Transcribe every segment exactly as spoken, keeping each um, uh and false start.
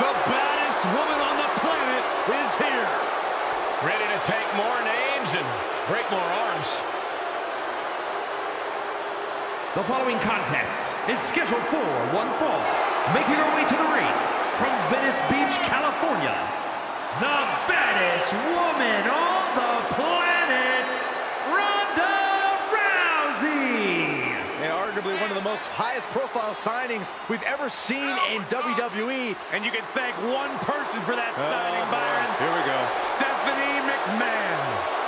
The baddest woman on the planet is here. Ready to take more names and break more arms. The following contest is scheduled for one fall. Making her way to the ring from Venice Beach, California, the baddest woman on the planet, Ronda Rousey. Yeah, arguably one of the most highest profile signings we've ever seen in W W E. And you can thank one person for that uh, signing, Byron. Here we go. Stephanie McMahon.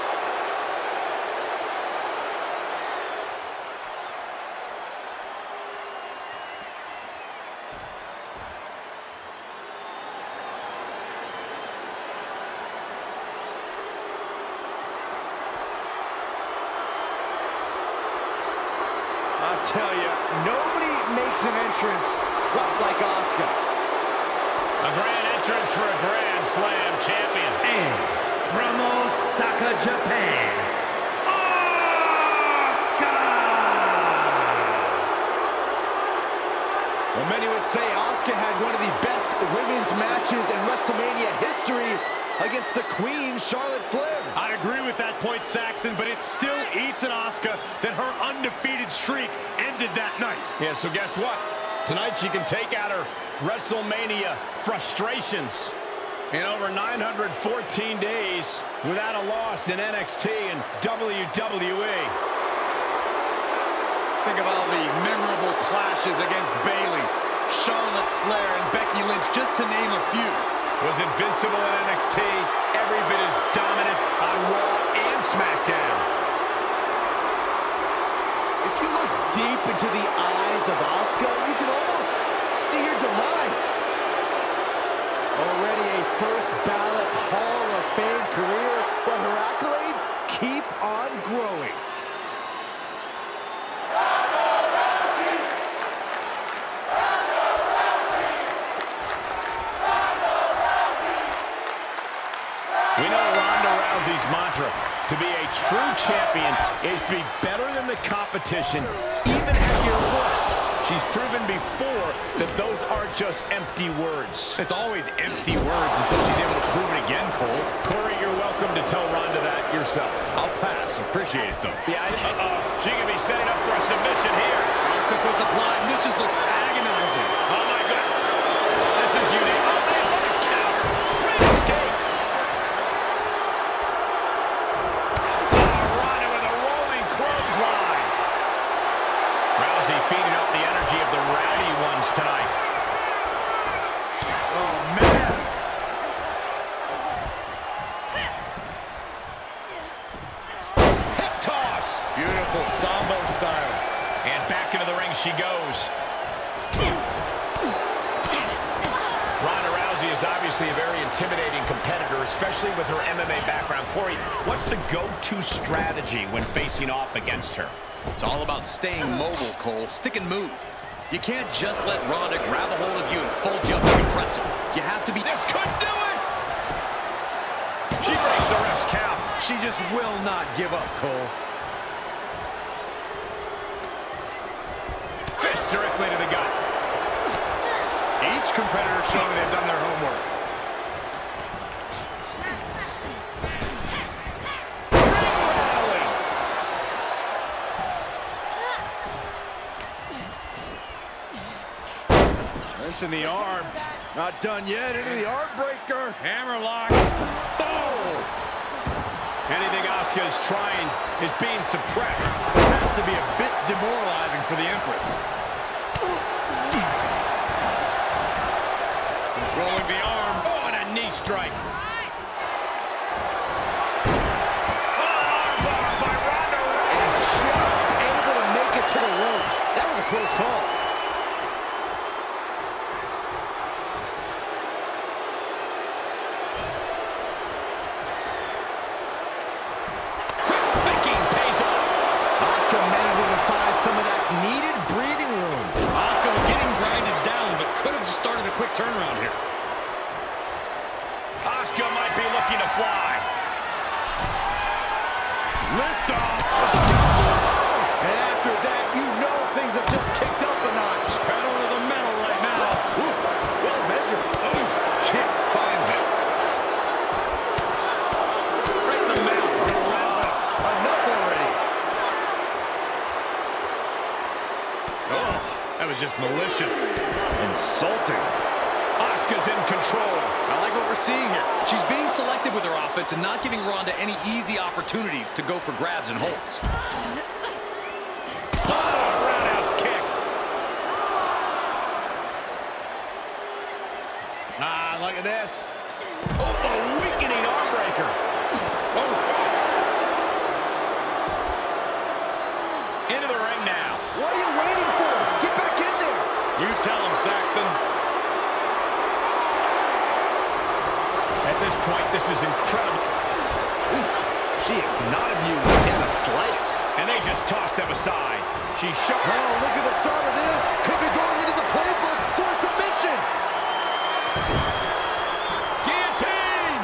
Tell you, nobody makes an entrance quite like Asuka. A grand entrance for a Grand Slam champion. And from Osaka, Japan, Asuka! Well, many would say Asuka had one of the best women's matches in WrestleMania history against the Queen, Charlotte Flair. I agree with that point, Saxton, but it still eats at Asuka that her undefeated streak ended that night. Yeah, so guess what? Tonight she can take out her WrestleMania frustrations. And over nine hundred fourteen days without a loss in N X T and W W E. Think of all the memorable clashes against Bayley, Charlotte Flair, and Becky Lynch, just to name a few. Was invincible in N X T, every bit as dominant on Raw and SmackDown. If you look deep into the eyes of Asuka, you can almost see her demise. Already a first ballot Hall of Fame career, but her accolades keep on growing. We know Ronda Rousey's mantra, to be a true champion is to be better than the competition, even at your worst. She's proven before that those are just empty words. It's always empty words until she's able to prove it again, Cole. Corey, you're welcome to tell Ronda that yourself. I'll pass. Appreciate it, though. Yeah, I, uh oh. She could be setting up for a submission here. Octopus applied. This just looks agonizing. Oh, my God. This is unique. Oh, man. What a counter. Great escape. Feeding up the energy of the rowdy ones tonight. Oh, man. Hip toss. Beautiful Sambo style. And back into the ring she goes. Ronda Rousey is obviously a very intimidating competitor, especially with her M M A background. Corey, what's the go-to strategy when facing off against her? It's all about staying mobile, Cole. Stick and move. You can't just let Ronda grab a hold of you and fold you up like a pretzel. You have to be... This could do it! She breaks the ref's count. She just will not give up, Cole. Fist directly to the gut. Each competitor showing they've done their homework. In the arm. Not done yet. Into the arm breaker. Hammerlock. Boom! Anything Asuka is trying is being suppressed. This has to be a bit demoralizing for the Empress. Controlling the arm. Oh, and a knee strike. Oh, blocked by Ronda Rousey. And just able to make it to the ropes. That was a close call. Some of that needed breathing room. Asuka was getting grinded down, but could have just started a quick turnaround here. Asuka might be looking to fly. Lift off. Oh. And after that, you know things have just kicked up a notch. Pedal to the metal right now. Ooh, well measured. Oof. just malicious, insulting. Asuka's in control. I like what we're seeing here. She's being selective with her offense and not giving Ronda any easy opportunities to go for grabs and holds. Oh, roundhouse kick. Ah, look at this. Oh, a weakening arm breaker. Oh. Into the ring now. What are you waiting for? Get back in there. You tell him, Saxton. At this point, this is incredible. Oof. She is not amused in the slightest. And they just tossed them aside. She shot. Oh, look at the start of this. Could be going into the playbook for submission. Guillotine!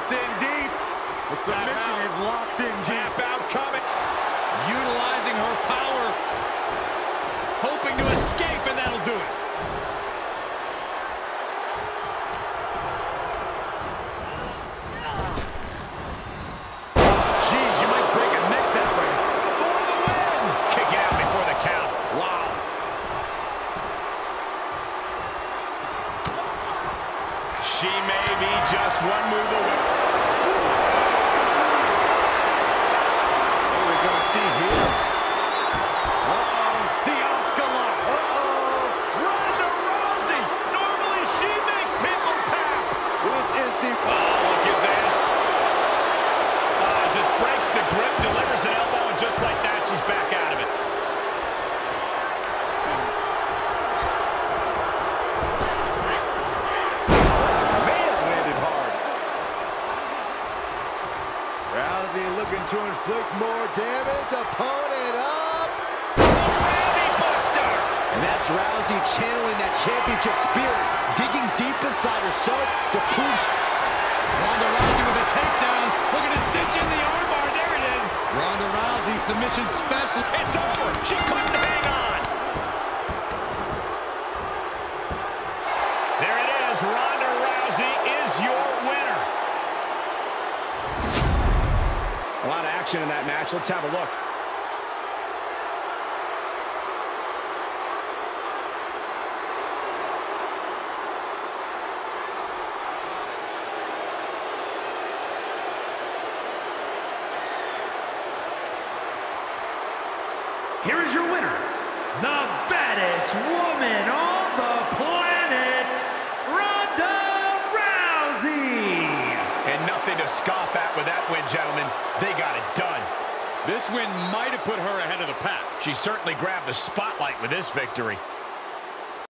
It's in deep. The submission is locked in. Tap out coming. Utilizing her power. Hoping to escape, and that'll do it. Geez, you might break a neck that way. For the win! Kick out before the count. Wow. She may be just one move away. What are we going to see here? Uh-oh. The Asuka lock. Uh-oh. Ronda Rousey. Normally she makes people tap. This is the... Oh, look at this. Oh, just breaks the grip, delivers an elbow, and just like that, she's back out of it. Looking to inflict more damage. Opponent up. Rousey buster. And that's Rousey channeling that championship spirit, digging deep inside herself to prove. Ronda Rousey with a takedown. Look at the cinch in the armbar. There it is. Ronda Rousey submission special. It's over. She couldn't hang on. There it is. Ronda Rousey is your winner. A lot of action in that match. Let's have a look. Here is your winner, the baddest woman on the planet, Ronda Rousey. And nothing to scoff at with that win, gentlemen. They got it done. This win might have put her ahead of the pack. She certainly grabbed the spotlight with this victory.